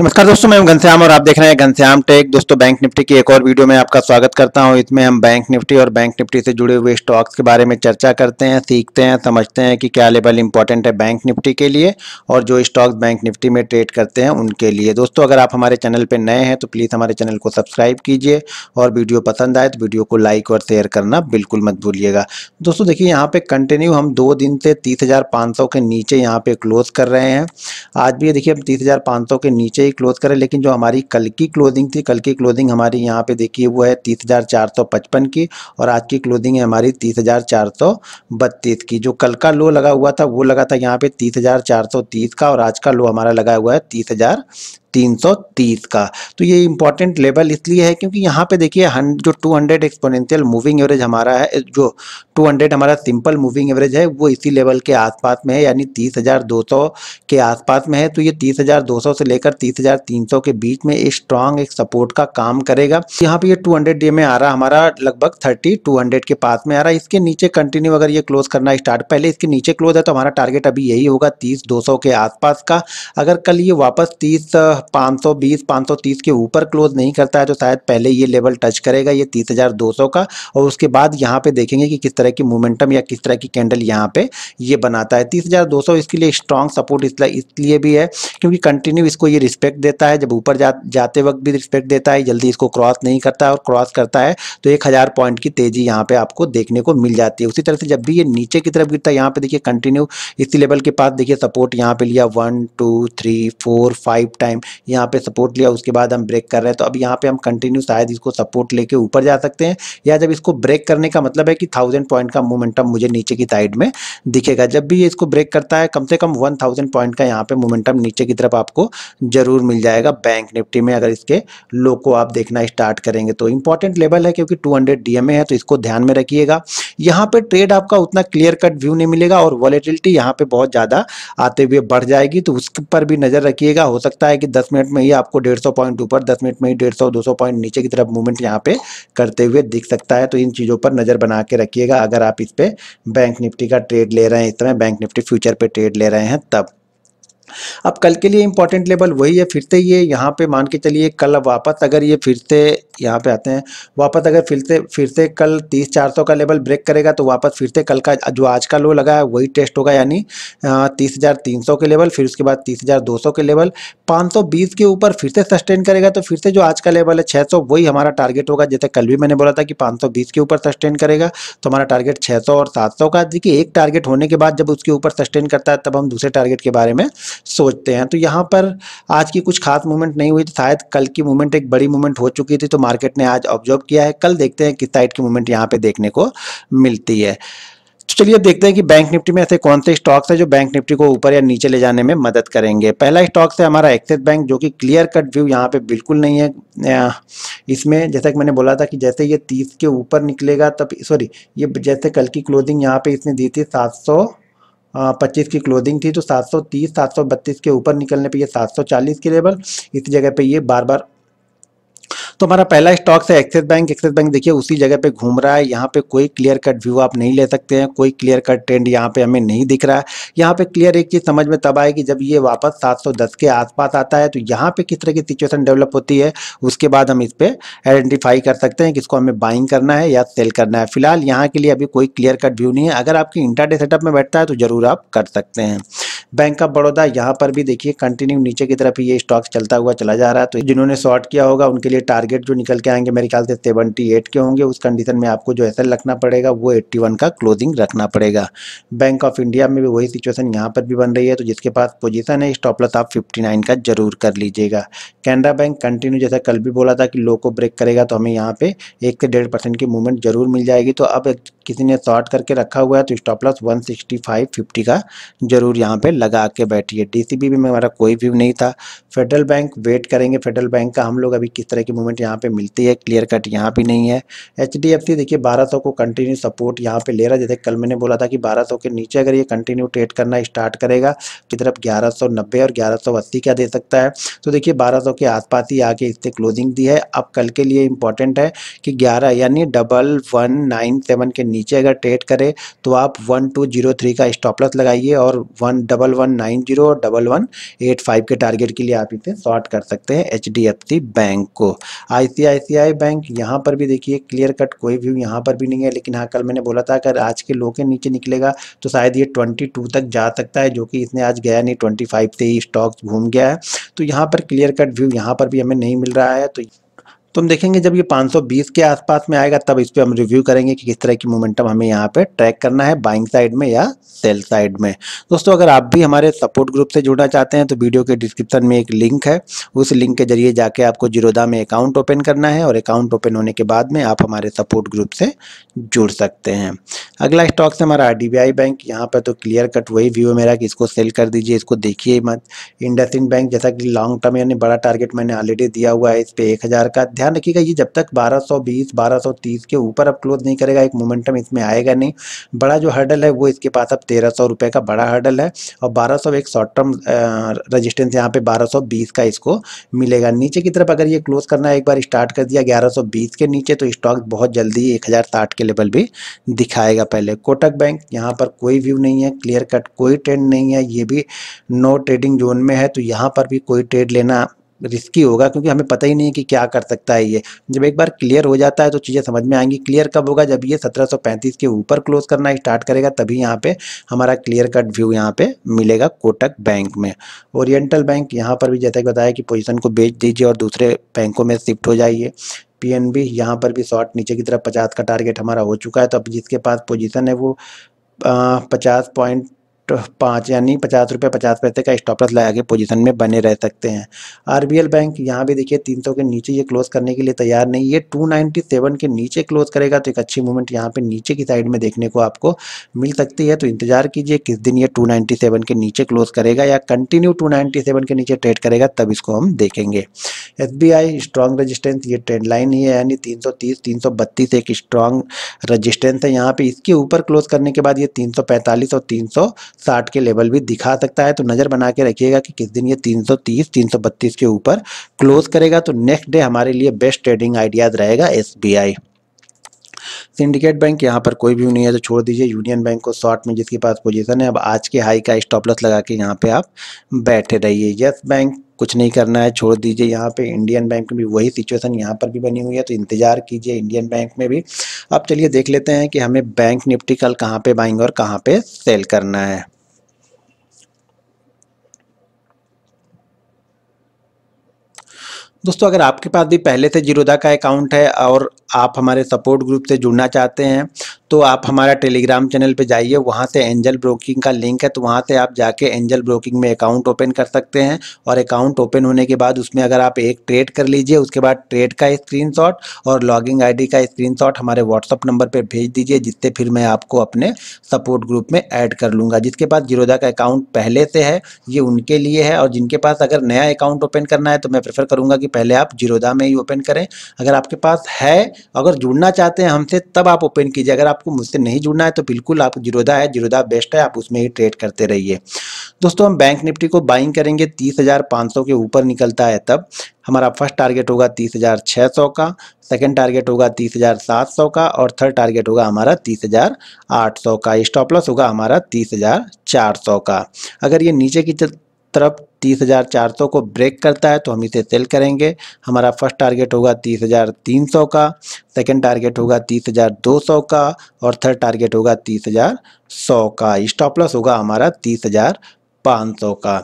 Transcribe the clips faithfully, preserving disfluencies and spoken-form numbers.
नमस्कार दोस्तों, मैं हूं घनश्याम और आप देख रहे हैं घनश्याम टेक। दोस्तों, बैंक निफ्टी की एक और वीडियो में आपका स्वागत करता हूं। इसमें हम बैंक निफ्टी और बैंक निफ्टी से जुड़े हुए स्टॉक्स के बारे में चर्चा करते हैं, सीखते हैं, समझते हैं कि क्या लेवल इंपॉर्टेंट है बैंक निफ्टी के लिए और जो स्टॉक्स बैंक निफ्टी में ट्रेड करते हैं उनके लिए। दोस्तों, अगर आप हमारे चैनल पर नए हैं तो प्लीज़ हमारे चैनल को सब्सक्राइब कीजिए और वीडियो पसंद आए तो वीडियो को लाइक और शेयर करना बिल्कुल मत भूलिएगा। दोस्तों देखिए, यहाँ पर कंटिन्यू हम दो दिन से तीस हज़ार पाँच सौ के नीचे यहाँ पर क्लोज कर रहे हैं। आज भी देखिए हम तीस हज़ार पाँच सौ के नीचे क्लोज करें, लेकिन जो हमारी कल की क्लोजिंग थी, कल की क्लोजिंग हमारी यहाँ पे देखिए वो है तीस हज़ार चार सौ पचपन की और आज की क्लोजिंग है हमारी तीस हज़ार चार सौ बत्तीस की। जो कल का लो लगा हुआ था वो लगा था यहाँ पे तीस हज़ार चार सौ तीस का और आज का लो हमारा लगा हुआ है तीस हज़ार तीन सौ तीस का। तो ये इंपॉर्टेंट लेवल इसलिए है क्योंकि यहाँ पे देखिए जो दो सौ एक्सपोनेंशियल मूविंग एवरेज हमारा है, जो दो सौ हमारा सिंपल मूविंग एवरेज है वो इसी लेवल के आसपास में है, यानी तीस हज़ार दो सौ के आसपास में है। तो ये तीस हज़ार दो सौ से लेकर तीस हज़ार तीन सौ के बीच में एक स्ट्रांग एक सपोर्ट का काम करेगा। यहाँ पे ये दो सौ डे में आ रहा हमारा लगभग थर्टी टू हंड्रेड के पास में आ रहा है। इसके नीचे कंटिन्यू अगर ये क्लोज करना स्टार्ट, पहले इसके नीचे क्लोज है तो हमारा टारगेट अभी यही होगा तीस दो सौ के आसपास का। अगर कल ये वापस तीस पाँच सौ बीस पाँच सौ तीस के ऊपर क्लोज नहीं करता है तो शायद पहले ये लेवल टच करेगा, ये तीस हज़ार दो सौ का, और उसके बाद यहाँ पे देखेंगे कि किस तरह की मोमेंटम या किस तरह की कैंडल यहाँ पे ये बनाता है। तीस हज़ार दो सौ इसके लिए स्ट्रांग सपोर्ट इसलिए इसलिए भी है क्योंकि कंटिन्यू इसको ये रिस्पेक्ट देता है, जब ऊपर जा, जाते वक्त भी रिस्पेक्ट देता है, जल्दी इसको क्रॉस नहीं करता है और क्रॉस करता है तो एक हज़ार पॉइंट की तेज़ी यहाँ पर आपको देखने को मिल जाती है। उसी तरह से जब भी ये नीचे की तरफ गिरता है, यहाँ पर देखिए कंटिन्यू इसी लेवल के पास देखिए सपोर्ट यहाँ पर लिया, one two three four five time यहाँ पे सपोर्ट लिया, उसके बाद हम ब्रेक कर रहे हैं। तो अब यहाँ पे हम कंटिन्यू शायद इसको सपोर्ट लेके ऊपर जा सकते हैं, या जब इसको ब्रेक करने का मतलब है कि थाउजेंड पॉइंट का मोमेंटम मुझे नीचे की साइड में दिखेगा। जब भी ये इसको ब्रेक करता है कम से कम वन थाउजेंड पॉइंट का यहाँ पे मोमेंटम नीचे की तरफ आपको जरूर मिल जाएगा बैंक निफ्टी में, अगर इसके लो को आप देखना स्टार्ट करेंगे तो। इंपॉर्टेंट लेवल है क्योंकि two hundred D M A है, तो इसको ध्यान में रखिएगा। यहाँ पे ट्रेड आपका उतना क्लियर कट व्यू नहीं मिलेगा और वॉलेटिलिटी यहाँ पे बहुत ज़्यादा आते हुए बढ़ जाएगी, तो उसके पर भी नज़र रखिएगा। हो सकता है कि दस मिनट में ही आपको डेढ़ सौ पॉइंट ऊपर, दस मिनट में ही डेढ़ सौ दो सौ पॉइंट नीचे की तरफ मूवमेंट यहाँ पे करते हुए दिख सकता है, तो इन चीज़ों पर नज़र बना के रखिएगा अगर आप इस पे बैंक निफ्टी का ट्रेड ले रहे हैं, इस समय बैंक निफ्टी फ्यूचर पे ट्रेड ले रहे हैं तब। अब कल के लिए इंपॉर्टेंट लेवल वही है, फिर से ये यहाँ पे मान के चलिए कल वापस अगर ये फिर से यहाँ पे आते हैं, वापस अगर फिर से फिर से कल तीस चार सौ का लेवल ब्रेक करेगा तो वापस फिर से कल का जो आज का लो लगा है वही टेस्ट होगा, यानी तीस हज़ार तीन सौ के लेवल, फिर उसके बाद तीस हज़ार दो सौ के लेवल, पाँच सौ बीस के ऊपर फिर से सस्टेन करेगा तो फिर से जो आज का लेवल है छः सौ वही हमारा टारगेट होगा। जैसे कल भी मैंने बोला था कि पाँच सौ बीस के ऊपर सस्टेन करेगा तो हमारा टारगेट छः सौ और सात सौ का। देखिए एक टारगेट होने के बाद जब उसके ऊपर सस्टेन करता है तब हम दूसरे टारगेट के बारे में सोचते हैं। तो यहाँ पर आज की कुछ खास मूवमेंट नहीं हुई थी, शायद कल की मूवमेंट एक बड़ी मूवमेंट हो चुकी थी तो मार्केट ने आज ऑब्जर्व किया है। कल देखते हैं किस साइड की मूवमेंट यहाँ पे देखने को मिलती है। चलिए अब देखते हैं कि बैंक निफ्टी में ऐसे कौन से स्टॉक्स हैं जो बैंक निफ्टी को ऊपर या नीचे ले जाने में मदद करेंगे। पहला स्टॉक्स है हमारा एक्सिस बैंक, जो कि क्लियर कट व्यू यहाँ पे बिल्कुल नहीं है। इसमें जैसा कि मैंने बोला था कि जैसे ये तीस के ऊपर निकलेगा तब, सॉरी ये जैसे कल की क्लोजिंग यहाँ पे इसने दी थी सात सौ पच्चीस की क्लोजिंग थी, तो सात सौ तीस सात सौ बत्तीस के ऊपर निकलने पे ये सात सौ चालीस के लेवल, इस जगह पे ये बार बार। तो हमारा पहला स्टॉक्स है एक्सिस बैंक। एक्सिस बैंक देखिए उसी जगह पे घूम रहा है, यहाँ पे कोई क्लियर कट व्यू आप नहीं ले सकते हैं, कोई क्लियर कट ट्रेंड यहाँ पे हमें नहीं दिख रहा है। यहाँ पे क्लियर एक चीज़ समझ में तब आएगी जब ये वापस सात सौ दस के आसपास आता है, तो यहाँ पे किस तरह की सिचुएशन डेवलप होती है उसके बाद हम इस पर आइडेंटिफाई कर सकते हैं कि इसको हमें बाइंग करना है या सेल करना है। फिलहाल यहाँ के लिए अभी कोई क्लियर कट व्यू नहीं है, अगर आपकी इंटरडे सेटअप में बैठता है तो ज़रूर आप कर सकते हैं। बैंक ऑफ बड़ौदा यहाँ पर भी देखिए कंटिन्यू नीचे की तरफ ये स्टॉक चलता हुआ चला जा रहा है, तो जिन्होंने शॉर्ट किया होगा उनके लिए टारगेट जो निकल के आएंगे मेरे ख्याल से अठहत्तर के होंगे। उस कंडीशन में आपको जो एसएल रखना पड़ेगा वो इक्यासी का क्लोजिंग रखना पड़ेगा। बैंक ऑफ इंडिया में भी वही सिचुएशन यहाँ पर भी बन रही है, तो जिसके पास पोजीशन है स्टॉप लॉस आप उनसठ का जरूर कर लीजिएगा। कैनरा बैंक कंटिन्यू जैसा कल भी बोला था कि लो को ब्रेक करेगा तो हमें यहाँ पे एक से डेढ़ परसेंट की मूवमेंट जरूर मिल जाएगी, तो अब किसी ने शॉर्ट करके रखा हुआ है तो स्टॉप लॉस एक सौ पैंसठ पचास का जरूर यहाँ पे लगा के बैठिए। डीसीबी में हमारा कोई व्यू नहीं था। फेडरल बैंक वेट करेंगे, फेडरल बैंक का हम लोग अभी किस तरह की मूवमेंट यहाँ पे मिलती है, क्लियर कट यहाँ भी नहीं है। एचडीएफसी देखिए बारह सौ को कंटिन्यू सपोर्ट यहाँ पे ले रहा है, जैसे कल मैंने बोला था कि बारह सौ के नीचे अगर ये कंटिन्यू ट्रेड करना स्टार्ट करेगा की तरफ ग्यारह सौ नब्बे और ग्यारह सौ अस्सी क्या दे सकता है, तो देखिए बारह सौ के आसपास ही आके इससे क्लोजिंग दी है। अब कल के लिए इंपॉर्टेंट है कि ग्यारह यानी डबल वन नाइन सेवन के नीचे अगर ट्रेड करें तो आप वन टू जीरो थ्री का स्टॉप लॉस लगाइए और one double one nine zero और डबल वन एट फाइव के टारगेट के लिए आप इसे शॉर्ट कर सकते हैं H D F C bank को। I C I C I bank यहाँ पर भी देखिए क्लियर कट कोई व्यू यहाँ पर भी नहीं है, लेकिन हाँ कल मैंने बोला था अगर आज के लो के नीचे निकलेगा तो शायद ये ट्वेंटी टू तक जा सकता है, जो कि इसने आज गया नहीं, ट्वेंटी फाइव से ही स्टॉक घूम गया है। तो यहाँ पर क्लियर कट व्यू यहाँ पर भी हमें नहीं मिल रहा है। तो तुम देखेंगे जब ये पाँच सौ बीस के आसपास में आएगा तब इस पर हम रिव्यू करेंगे कि किस तरह की मोमेंटम हमें यहाँ पे ट्रैक करना है, बाइंग साइड में या सेल साइड में। दोस्तों अगर आप भी हमारे सपोर्ट ग्रुप से जुड़ना चाहते हैं तो वीडियो के डिस्क्रिप्शन में एक लिंक है, उस लिंक के जरिए जाके आपको जिरोदा में अकाउंट ओपन करना है और अकाउंट ओपन होने के बाद में आप हमारे सपोर्ट ग्रुप से जुड़ सकते हैं। अगला स्टॉक से हमारा आरडीबीआई बैंक, यहाँ पर तो क्लियर कट वही व्यू है मेरा कि इसको सेल कर दीजिए, इसको देखिए मत। इंडसइंड बैंक जैसा कि लॉन्ग टर्म यानी बड़ा टारगेट मैंने ऑलरेडी दिया हुआ है इस पर एक हज़ार का, ध्यान रखिएगा ये जब तक बारह सौ बीस बारह सौ तीस के ऊपर अब क्लोज नहीं करेगा एक मोमेंटम इसमें आएगा नहीं। बड़ा जो हर्डल है वो इसके पास अब तेरह सौ रुपये का बड़ा हर्डल है और बारह सौ एक शॉर्ट टर्म रेजिस्टेंस यहाँ पे बारह सौ बीस का इसको मिलेगा। नीचे की तरफ अगर ये क्लोज करना है, एक बार स्टार्ट कर दिया ग्यारह सौ बीस के नीचे तो स्टॉक बहुत जल्दी एक हज़ार साठ के लेवल भी दिखाएगा। पहले कोटक बैंक यहाँ पर कोई व्यू नहीं है, क्लियर कट कोई ट्रेंड नहीं है, ये भी नो ट्रेडिंग जोन में है तो यहाँ पर भी कोई ट्रेड लेना रिस्की होगा क्योंकि हमें पता ही नहीं है कि क्या कर सकता है। ये जब एक बार क्लियर हो जाता है तो चीज़ें समझ में आएंगी। क्लियर कब होगा, जब ये सत्रह सौ पैंतीस के ऊपर क्लोज करना स्टार्ट करेगा तभी यहाँ पे हमारा क्लियर कट व्यू यहाँ पे मिलेगा कोटक बैंक में। ओरिएंटल बैंक यहाँ पर भी जैसा कि बताया कि पोजीशन को बेच दीजिए और दूसरे बैंकों में शिफ्ट हो जाइए। पीएनबी यहाँ पर भी शॉर्ट नीचे की तरफ पचास का टारगेट हमारा हो चुका है, तो अब जिसके पास पोजिशन है वो पचास पॉइंट पाँच यानी पचास रुपये पचास पैसे का स्टॉप लॉस लगा के पोजीशन में बने रह सकते हैं। आरबीएल बैंक यहाँ भी देखिए तीन सौ के नीचे ये क्लोज करने के लिए तैयार नहीं, ये दो सौ सत्तानवे के नीचे क्लोज करेगा तो एक अच्छी मूवमेंट यहाँ पे नीचे की साइड में देखने को आपको मिल सकती है। तो इंतजार कीजिए किस दिन ये दो सौ सत्तानवे के नीचे क्लोज करेगा या कंटिन्यू दो सौ सत्तानवे के नीचे ट्रेड करेगा तब इसको हम देखेंगे। S B I strong resistance ये ट्रेंड लाइन ही है, यानी तीन सौ तीस तीन सौ बत्तीस एक स्ट्रॉन्ग रजिस्टेंस है यहाँ पे, इसके ऊपर क्लोज करने के बाद ये तीन सौ पैंतालीस और तीन सौ साठ के लेवल भी दिखा सकता है। तो नज़र बना के रखिएगा कि किस दिन ये तीन सौ तीस तीन सौ बत्तीस के ऊपर क्लोज करेगा तो नेक्स्ट डे हमारे लिए बेस्ट ट्रेडिंग आइडियाज़ रहेगा एसबीआई। सिंडिकेट बैंक यहाँ पर कोई व्यू नहीं है तो छोड़ दीजिए। यूनियन बैंक को शॉर्ट में जिसके पास पोजीशन है अब आज के हाई का स्टॉप लॉस लगा के यहाँ पे आप बैठे रहिए। यस बैंक कुछ नहीं करना है, छोड़ दीजिए। यहाँ पे इंडियन बैंक में भी वही सिचुएशन यहाँ पर भी बनी हुई है तो इंतजार कीजिए इंडियन बैंक में भी। अब चलिए देख लेते हैं कि हमें बैंक निफ्टी कल कहाँ पे बाइंग और कहाँ पे सेल करना है। दोस्तों अगर आपके पास भी पहले से जिरोदा का अकाउंट है और आप हमारे सपोर्ट ग्रुप से जुड़ना चाहते हैं तो आप हमारा टेलीग्राम चैनल पे जाइए, वहाँ से एंजल ब्रोकिंग का लिंक है तो वहाँ से आप जाके एंजल ब्रोकिंग में अकाउंट ओपन कर सकते हैं। और अकाउंट ओपन होने के बाद उसमें अगर आप एक ट्रेड कर लीजिए उसके बाद ट्रेड का स्क्रीनशॉट और लॉगिंग आईडी का स्क्रीनशॉट हमारे व्हाट्सअप नंबर पर भेज दीजिए, जिससे फिर मैं आपको अपने सपोर्ट ग्रुप में ऐड कर लूँगा। जिसके पास जिरोदा का अकाउंट पहले से है ये उनके लिए है, और जिनके पास अगर नया अकाउंट ओपन करना है तो मैं प्रेफर करूँगा कि पहले आप जिरोदा में ही ओपन करें। अगर आपके पास है, अगर जुड़ना चाहते हैं हमसे तब आप ओपन कीजिए, अगर आपको मुझसे नहीं जुड़ना है तो बिल्कुल आप जिरोदा है, जिरोदा बेस्ट है, आप उसमें ही ट्रेड करते रहिए। दोस्तों हम बैंक निफ्टी को बाइंग करेंगे तीस हज़ार पाँच सौ के ऊपर निकलता है तब। हमारा फर्स्ट टारगेट होगा तीस हज़ार छह सौ का, सेकंड टारगेट होगा तीस हज़ार सात सौ का और थर्ड टारगेट होगा हमारा तीस हज़ार आठ सौ का। स्टॉप लॉस होगा हमारा तीस हज़ार चार सौ का। अगर ये नीचे की तरफ तीस हज़ार चार सौ को ब्रेक करता है तो हम इसे सेल करेंगे। हमारा फर्स्ट टारगेट होगा तीस हज़ार तीन सौ का, सेकंड टारगेट होगा तीस हज़ार दो सौ का और थर्ड टारगेट होगा तीस हज़ार सौ का। स्टॉप लॉस होगा हमारा तीस हज़ार पाँच सौ का।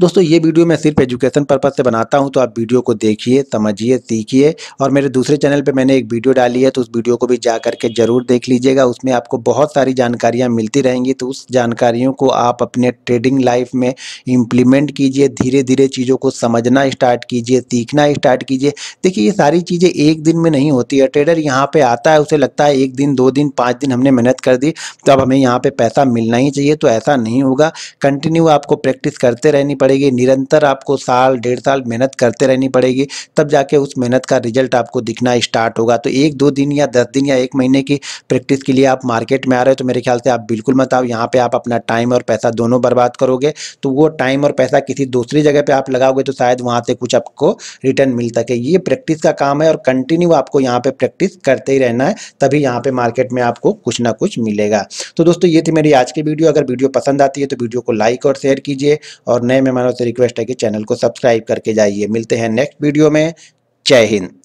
दोस्तों ये वीडियो मैं सिर्फ एजुकेशन पर्पस से बनाता हूं तो आप वीडियो को देखिए, समझिए, सीखिए। और मेरे दूसरे चैनल पे मैंने एक वीडियो डाली है तो उस वीडियो को भी जा करके ज़रूर देख लीजिएगा, उसमें आपको बहुत सारी जानकारियां मिलती रहेंगी। तो उस जानकारियों को आप अपने ट्रेडिंग लाइफ में इम्प्लीमेंट कीजिए, धीरे धीरे चीज़ों को समझना स्टार्ट कीजिए, सीखना स्टार्ट कीजिए। देखिए ये सारी चीज़ें एक दिन में नहीं होती है, ट्रेडर यहाँ पर आता है उसे लगता है एक दिन, दो दिन, पाँच दिन हमने मेहनत कर दी तो अब हमें यहाँ पर पैसा मिलना ही चाहिए, तो ऐसा नहीं होगा। कंटिन्यू आपको प्रैक्टिस करते रहें, रहनी पड़ेगी, निरंतर आपको साल डेढ़ साल मेहनत करते रहनी पड़ेगी, तब जाके उस मेहनत का रिजल्ट आपको दिखना स्टार्ट होगा। तो एक दो दिन या दस दिन या एक महीने की प्रैक्टिस के लिए आप मार्केट में आ रहे हो तो मेरे ख्याल से आप बिल्कुल मत आओ। यहाँ पे आप अपना टाइम और पैसा दोनों बर्बाद करोगे, तो वो टाइम और पैसा किसी दूसरी जगह पे आप लगाओगे तो शायद वहाँ से कुछ आपको रिटर्न मिल सके। ये प्रैक्टिस का काम है और कंटिन्यू आपको यहाँ पे प्रैक्टिस करते ही रहना है, तभी यहाँ पे मार्केट में आपको कुछ ना कुछ मिलेगा। तो दोस्तों ये थी मेरी आज की वीडियो। अगर वीडियो पसंद आती है तो वीडियो को लाइक और शेयर कीजिए और नए मेहमानों से रिक्वेस्ट है कि चैनल को सब्सक्राइब करके जाइए। मिलते हैं नेक्स्ट वीडियो में। जय हिंद।